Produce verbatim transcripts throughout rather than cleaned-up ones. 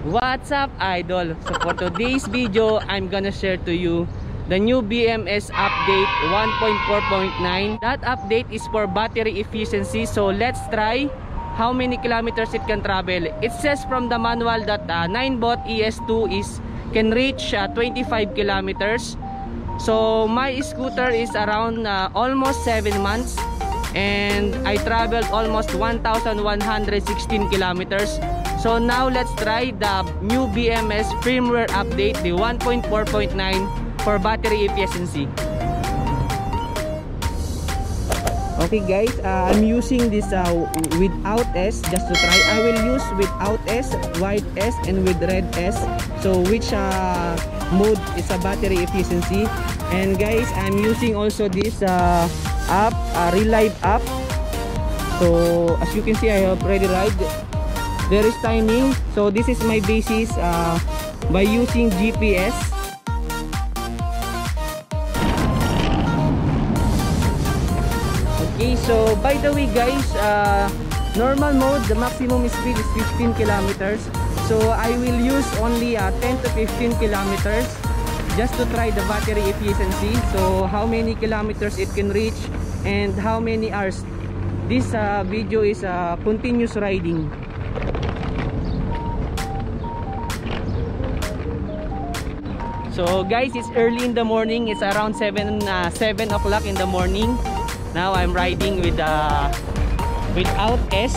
What's up, idol? So for today's video, I'm gonna share to you the new B M S update one point four point nine. That update is for battery efficiency. So let's try how many kilometers it can travel. It says from the manual that uh, Ninebot E S two is can reach uh, twenty-five kilometers. So my scooter is around uh, almost seven months, and I traveled almost one thousand one hundred sixteen kilometers. So now let's try the new B M S firmware update, the one point four point nine for battery efficiency. Okay guys, uh, I'm using this uh, without S just to try. I will use without S, white S, and with red S. So which uh, mode is a battery efficiency. And guys, I'm using also this uh, app, uh, Relive app. So as you can see, I have already ride. There is timing. So this is my basis uh, by using G P S. Okay, so by the way guys, uh, normal mode, the maximum speed is fifteen kilometers. So I will use only uh, ten to fifteen kilometers just to try the battery efficiency. So how many kilometers it can reach and how many hours. This uh, video is uh, continuous riding. So guys, it's early in the morning. It's around seven o'clock in the morning. Now I'm riding with uh, without S.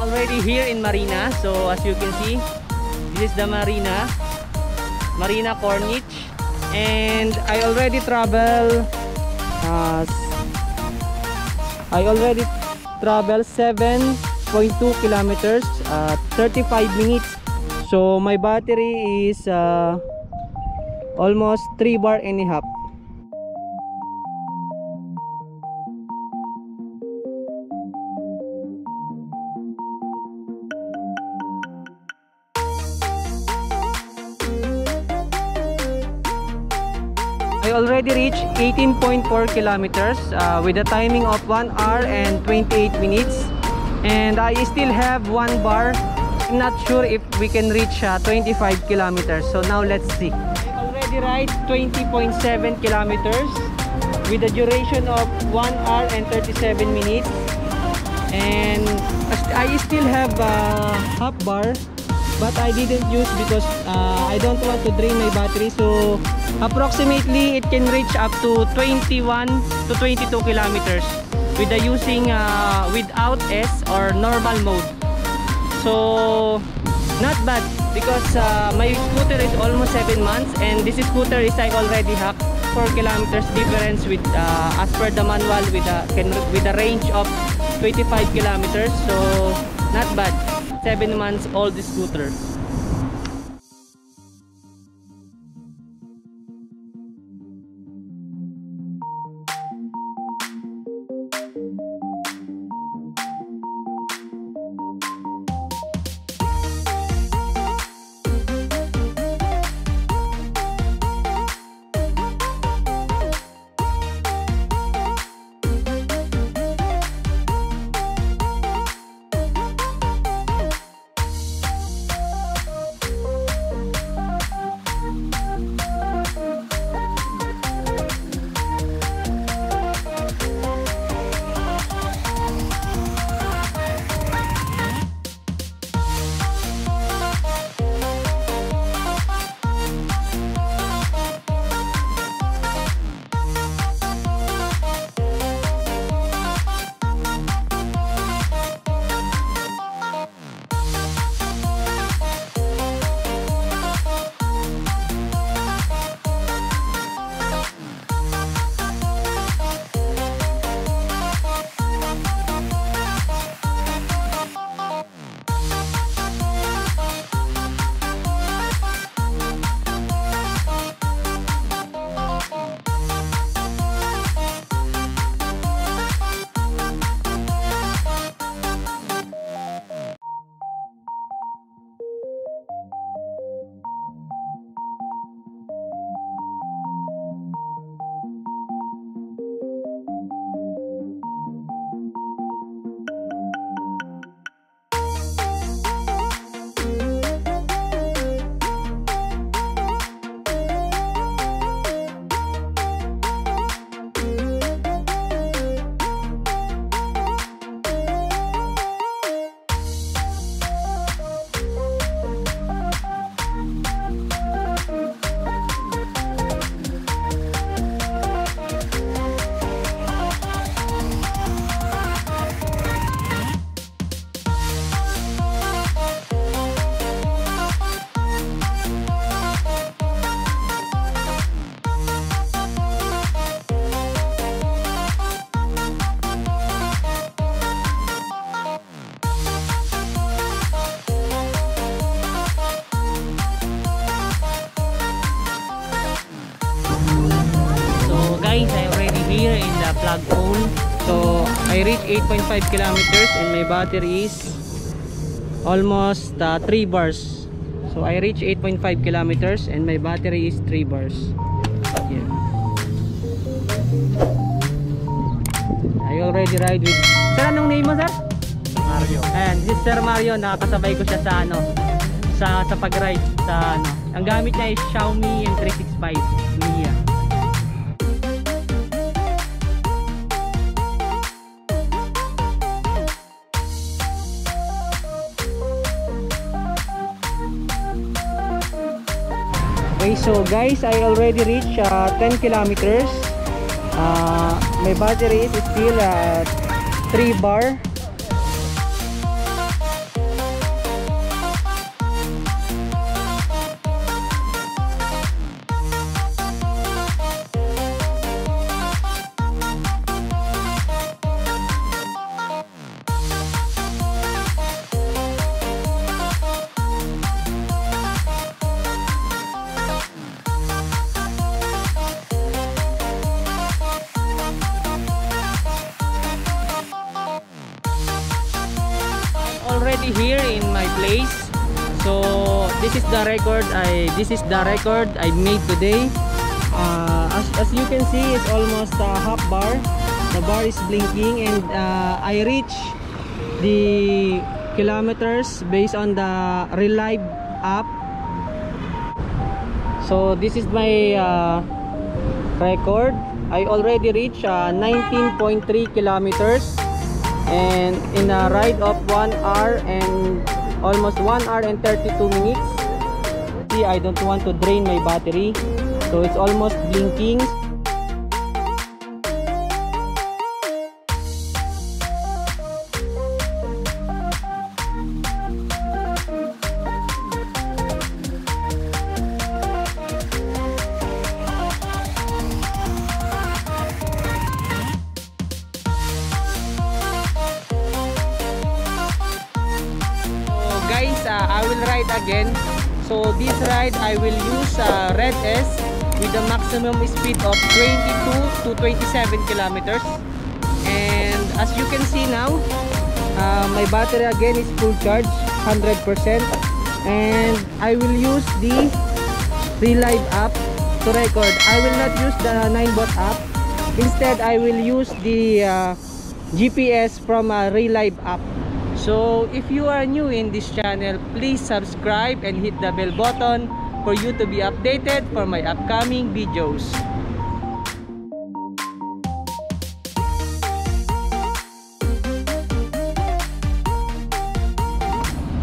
Already here in Marina. So as you can see, this is the Marina Marina Corniche, and I already travel uh, I already travel seven point two kilometers, uh, thirty-five minutes. So my battery is uh, almost three bar and a half. I already reached eighteen point four kilometers uh, with a timing of one hour and twenty-eight minutes, and I still have one bar. I'm not sure if we can reach uh, twenty-five kilometers. So now let's see. I already ride twenty point seven kilometers with a duration of one hour and thirty-seven minutes, and I still have a uh, half bar, but I didn't use because uh, I don't want to drain my battery. So approximately it can reach up to twenty-one to twenty-two kilometers with the using uh, without S or normal mode. So not bad, because uh, my scooter is almost seven months, and this scooter is I already have four kilometers difference with uh, as per the manual with a, can, with a range of twenty-five kilometers. So not bad. Seven months old scooter. plug on. So I reach eight point five kilometers and my battery is almost uh, three bars. So I reach eight point five kilometers and my battery is three bars. Yeah. I already ride with... Sir, anong name mo, sir? Mario. Ayan, this is Sir Mario. Nakakasabay ko siya sa ano, sa, sa pag-ride sa ano. Ang gamit niya is Xiaomi M three sixty-five Mia. Okay, so guys, I already reached uh, ten kilometers. Uh, my battery is still at three bar. Already here in my place, so this is the record I this is the record I made today. Uh, as, as you can see, it's almost a uh, half bar. The bar is blinking, and uh, I reach the kilometers based on the Relive app. So this is my uh, record. I already reached uh, nineteen point three kilometers. And in a ride of one hour and almost one hour and thirty-two minutes. See, I don't want to drain my battery, so it's almost blinking. Uh, I will ride again. So this ride I will use uh, Red S with the maximum speed of twenty-two to twenty-seven kilometers. And as you can see now, uh, my battery again is full charge, one hundred percent. And I will use the Relive app to record. I will not use the Ninebot app. Instead, I will use the uh, G P S from a uh, Relive app. So if you are new in this channel, please subscribe and hit the bell button for you to be updated for my upcoming videos.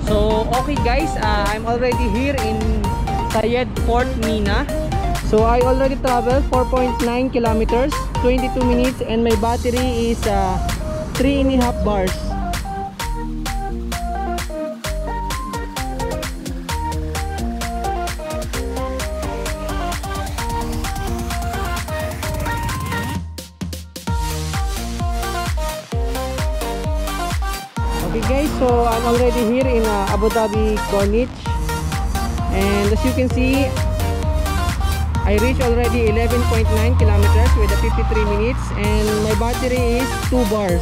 So okay guys, uh, I'm already here in Sayed Fort Mina. So I already traveled four point nine kilometers, twenty-two minutes, and my battery is uh, three and a half bars. Okay guys, so I'm already here in uh, Abu Dhabi Corniche, and as you can see, I reached already eleven point nine kilometers with a fifty-three minutes, and my battery is two bars.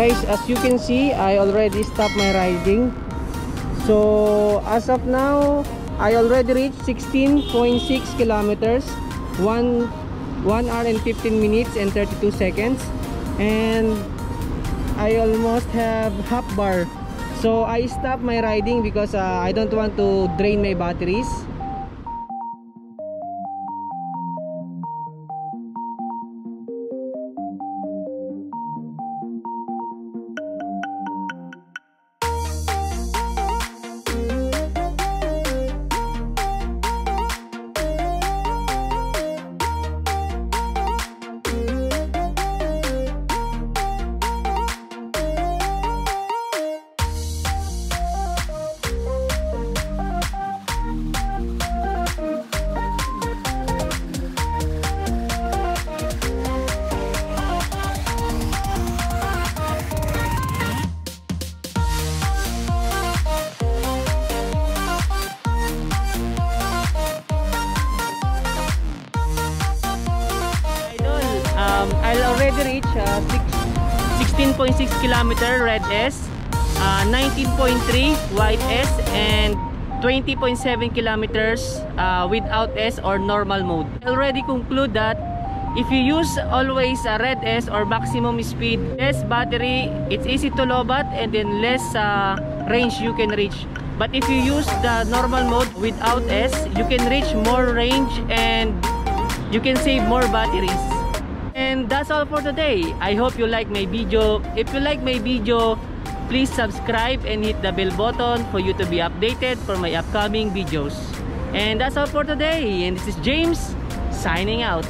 Guys, as you can see, I already stopped my riding. So as of now, I already reached sixteen point six kilometers, one hour and fifteen minutes and thirty-two seconds, and I almost have half bar. So I stopped my riding because uh, I don't want to drain my batteries. already reached uh, sixteen point six kilometer red S, uh, nineteen point three white S, and twenty point seven kilometers uh, without S or normal mode. I already conclude that if you use always a red S or maximum speed, less battery, it's easy to low bat, and then less uh, range you can reach. But if you use the normal mode without S, you can reach more range and you can save more batteries. And that's all for today. I hope you like my video. If you like my video, please subscribe and hit the bell button for you to be updated for my upcoming videos. And that's all for today. And this is James signing out.